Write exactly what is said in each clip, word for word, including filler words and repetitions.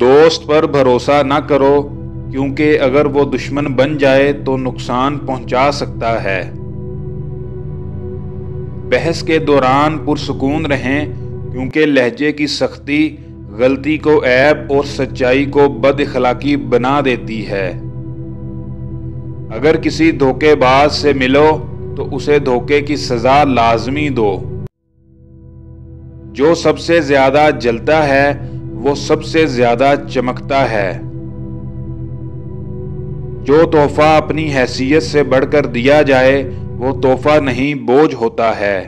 दोस्त पर भरोसा ना करो, क्योंकि अगर वो दुश्मन बन जाए तो नुकसान पहुंचा सकता है। बहस के दौरान पुरसुकून रहें, क्योंकि लहजे की सख्ती गलती को ऐब और सच्चाई को बदअखलाकी बना देती है। अगर किसी धोखेबाज से मिलो तो उसे धोखे की सजा लाजमी दो। जो सबसे ज्यादा जलता है वो सबसे ज्यादा चमकता है। जो तोहफा अपनी हैसियत से बढ़कर दिया जाए वो तोहफा नहीं, बोझ होता है।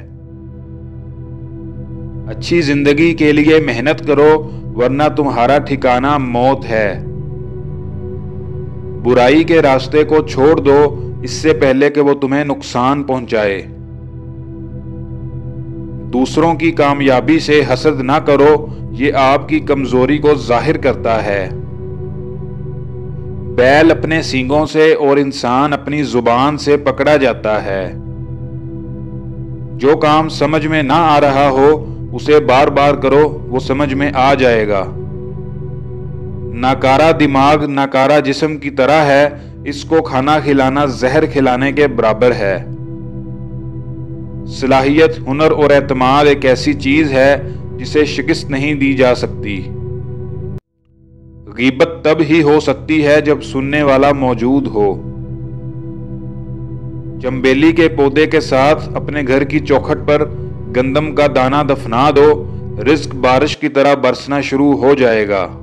अच्छी जिंदगी के लिए मेहनत करो, वरना तुम्हारा ठिकाना मौत है। बुराई के रास्ते को छोड़ दो, इससे पहले कि वो तुम्हें नुकसान पहुंचाए। दूसरों की कामयाबी से हसद ना करो, ये आपकी कमजोरी को जाहिर करता है। बैल अपने सींगों से और इंसान अपनी जुबान से पकड़ा जाता है। जो काम समझ में ना आ रहा हो उसे बार बार करो, वो समझ में आ जाएगा। नाकारा दिमाग नाकारा जिस्म की तरह है, इसको खाना खिलाना जहर खिलाने के बराबर है। सलाहियत, हुनर और एतमाद एक ऐसी चीज है जिसे शिकस्त नहीं दी जा सकती। गीबत तब ही हो सकती है जब सुनने वाला मौजूद हो। चंबेली के पौधे के साथ अपने घर की चौखट पर गंदम का दाना दफना दो, रिस्क बारिश की तरह बरसना शुरू हो जाएगा।